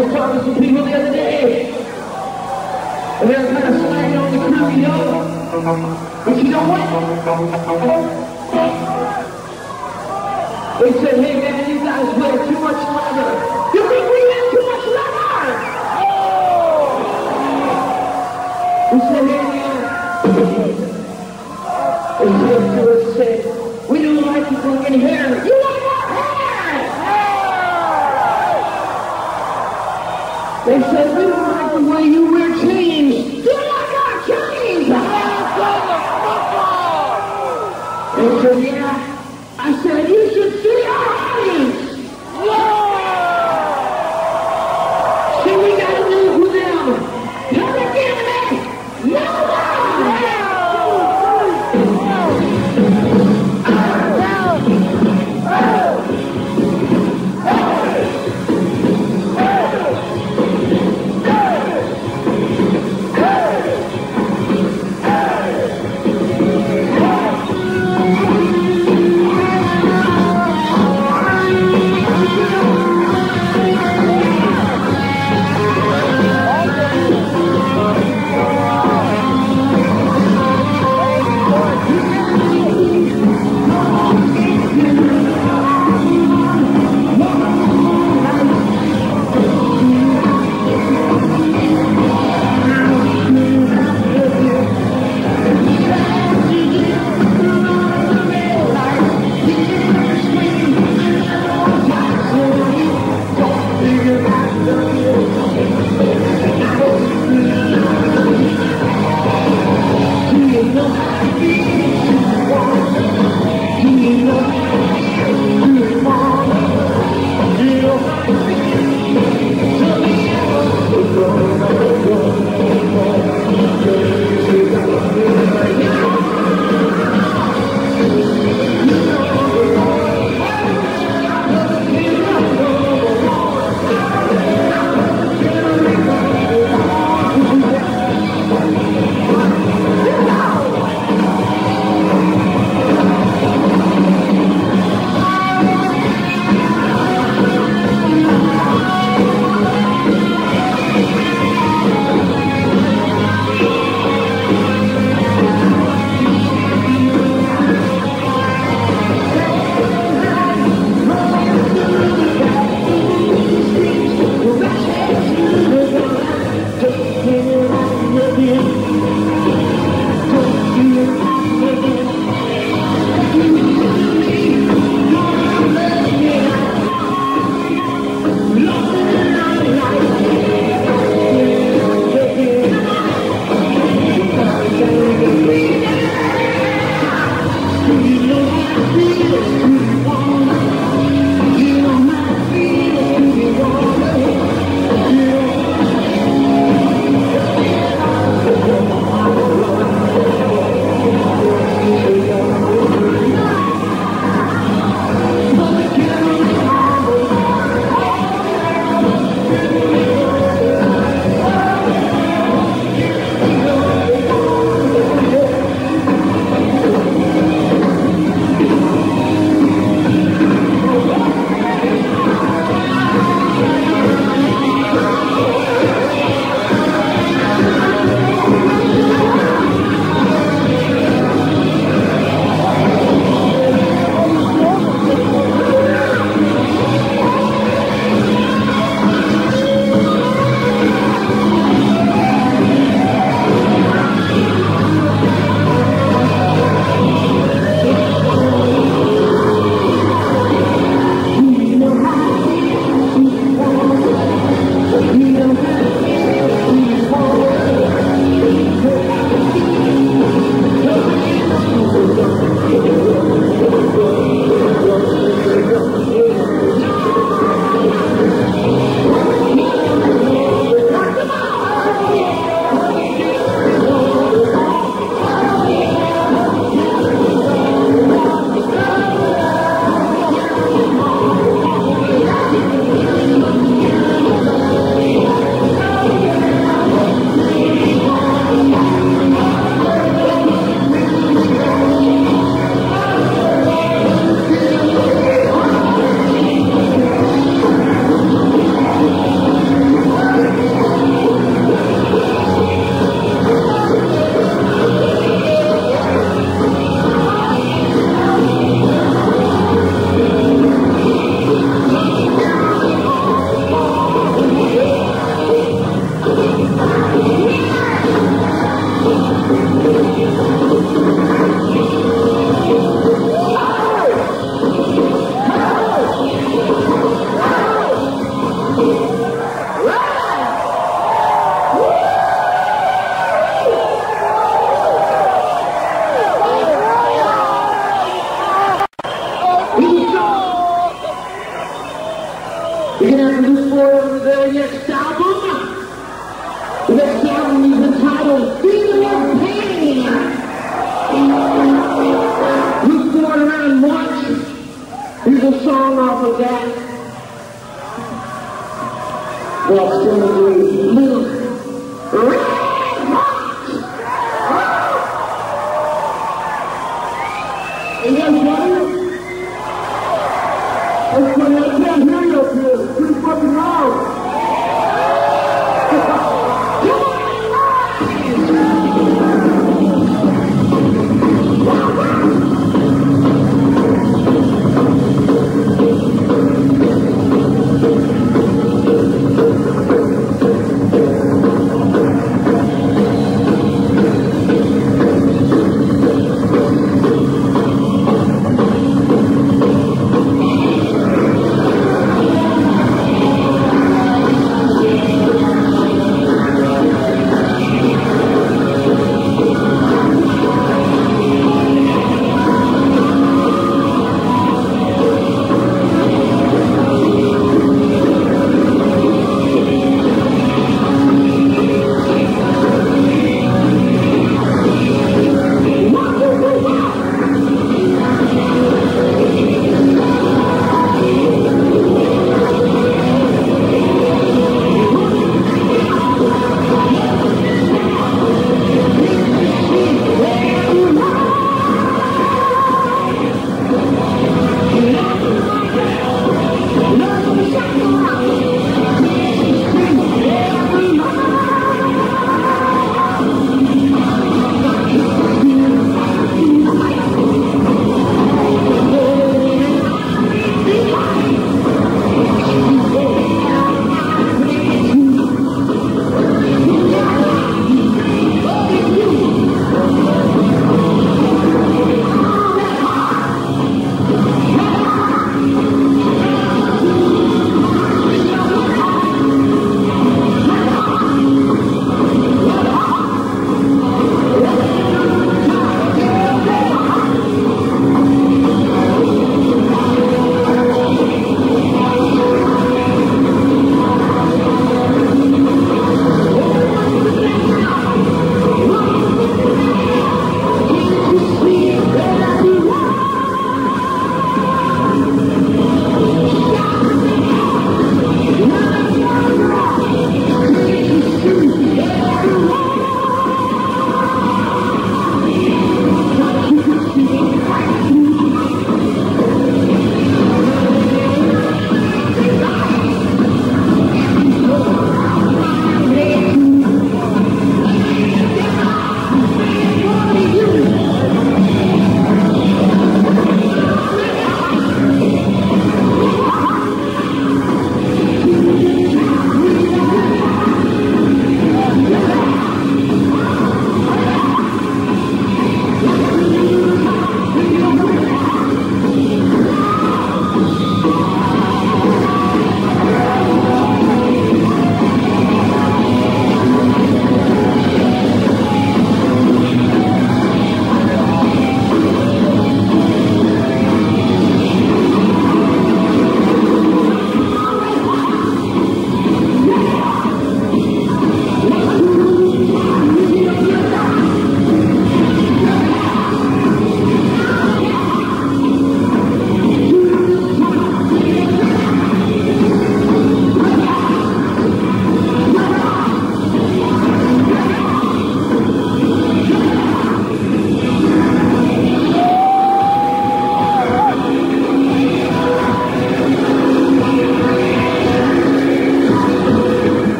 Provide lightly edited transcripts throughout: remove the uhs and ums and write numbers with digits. we were talking to some people the other day, and they were kind of slagging on the crew, you know? But you know what? They said, hey man, you guys wear too much leather. You think we have too much leather? Oh! We said, hey man. They said, we don't like you from in here. You want They said, we don't like the way you wear chains. You like our chains! Hands on the football! They said, yeah. I said, you should see our audience! Yeah! See, we got a new one now. Come again, man! No their next album, which album is entitled Feel of Pain. We're going around and watch. Here's a song off of that. That's going to be Little Red Hot. You guys ready? It's funny, I can't hear you up here. It's pretty fucking loud.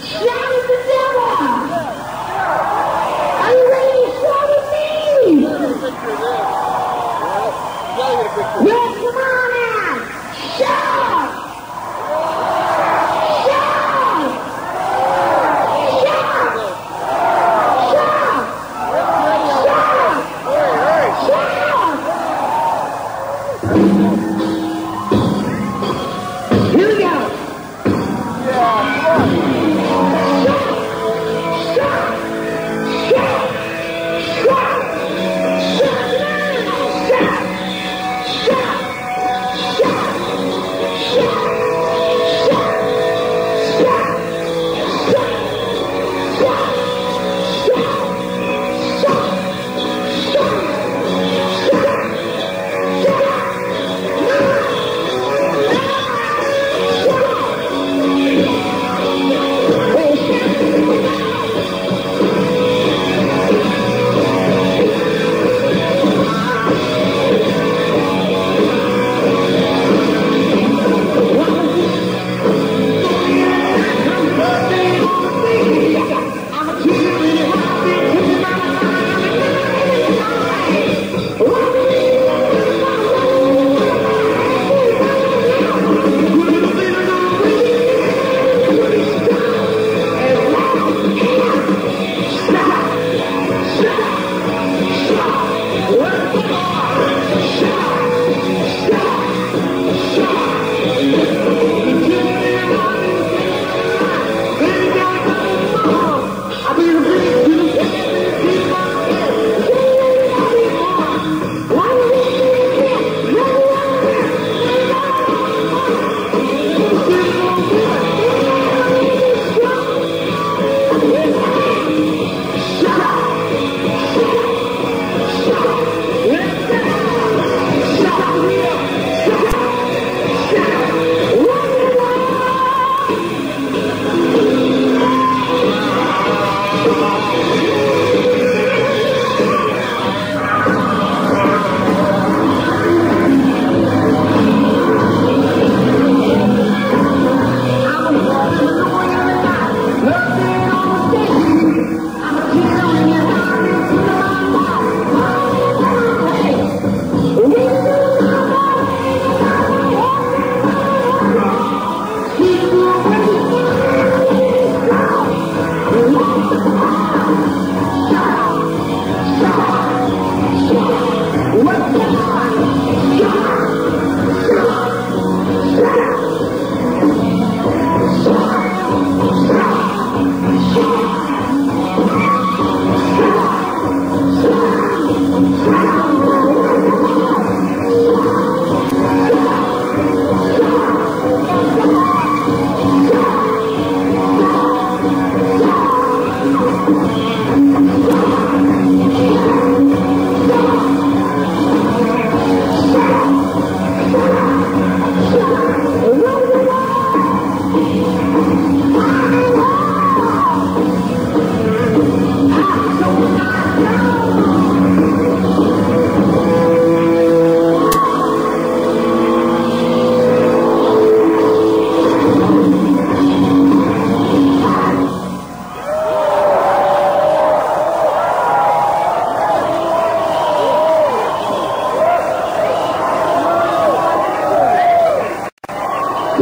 Shout at the devil! Are you ready to shout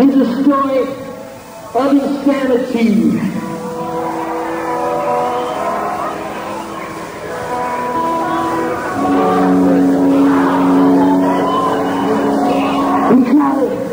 He's the story of insanity. We call it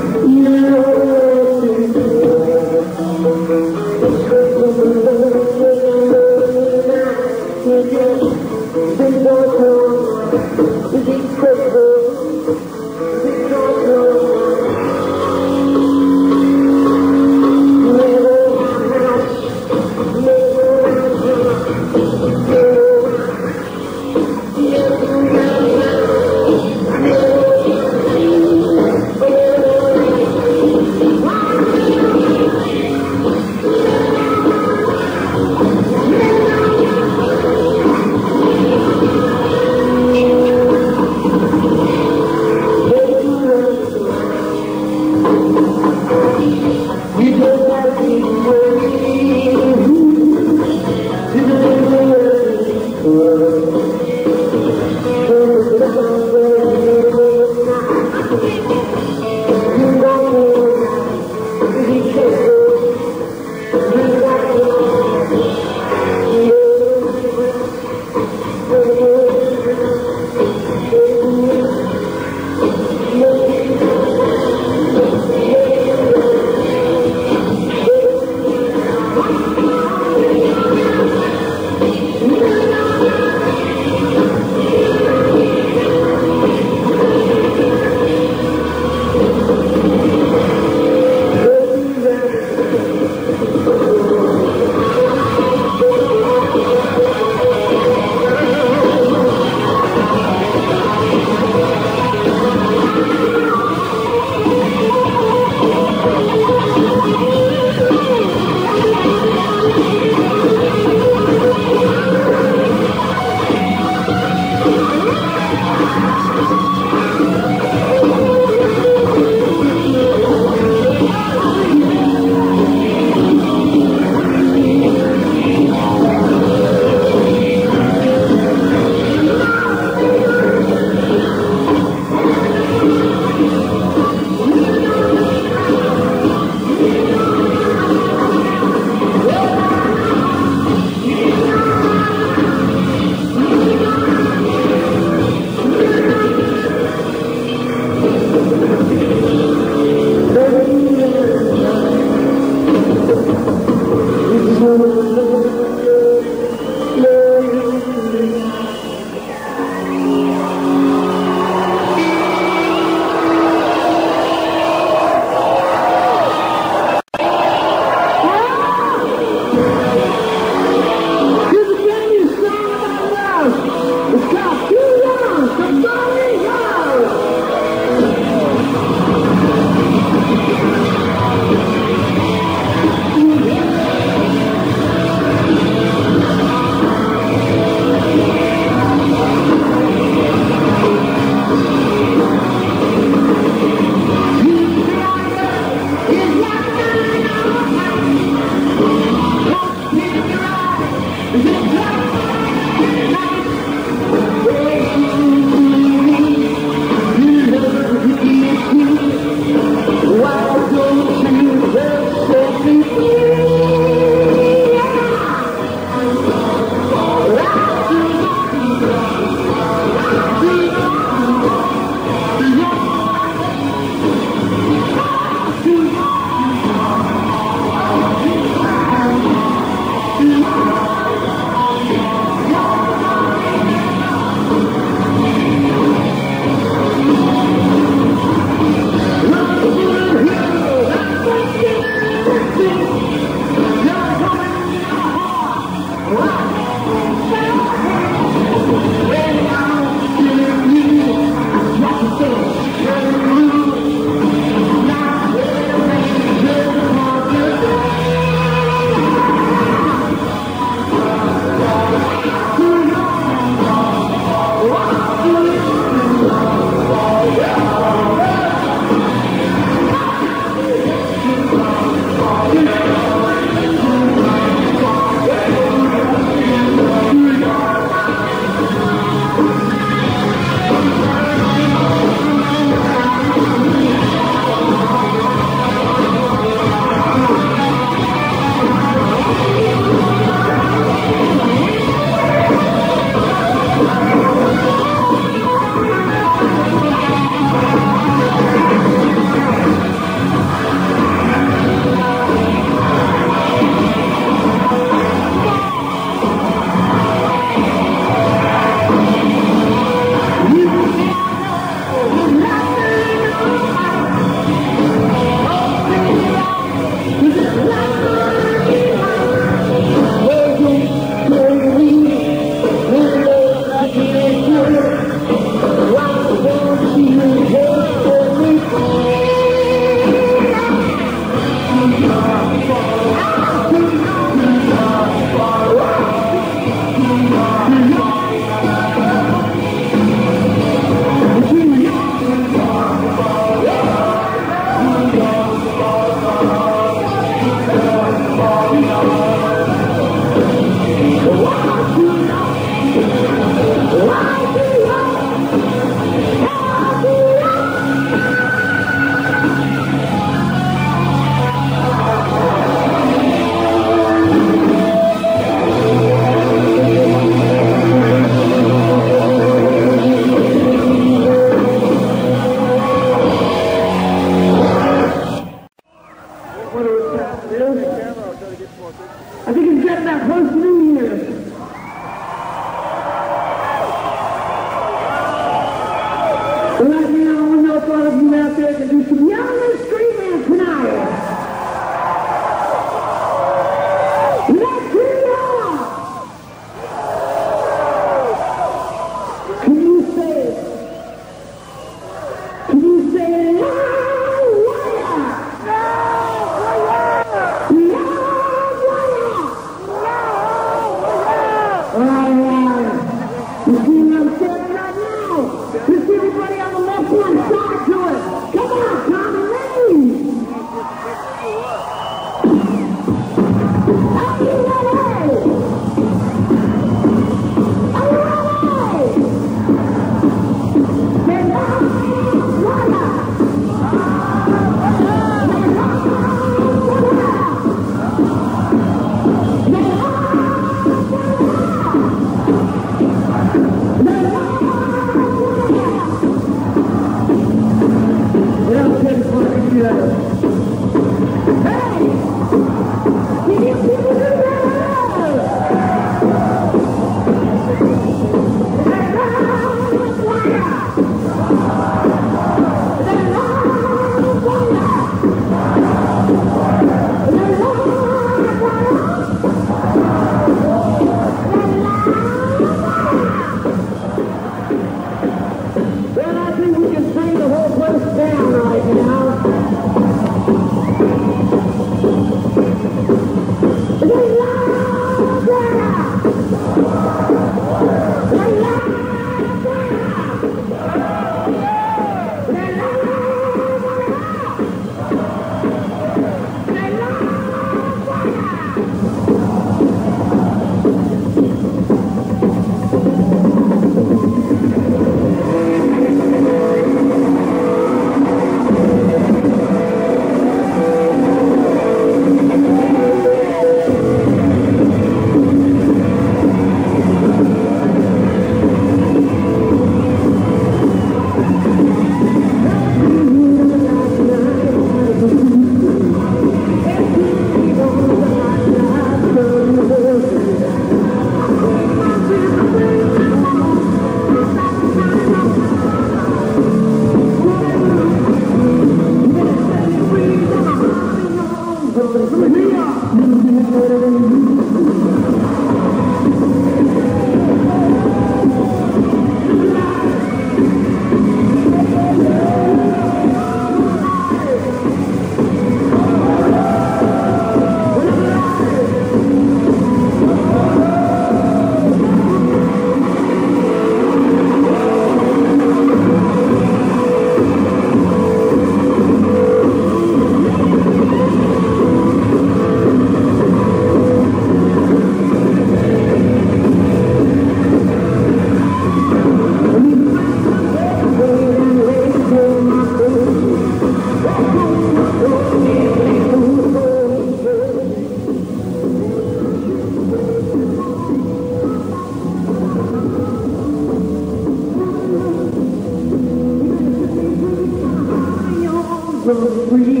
so free,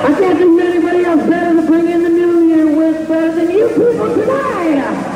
I can't do anybody else better to bring in the new year with better than you people tonight.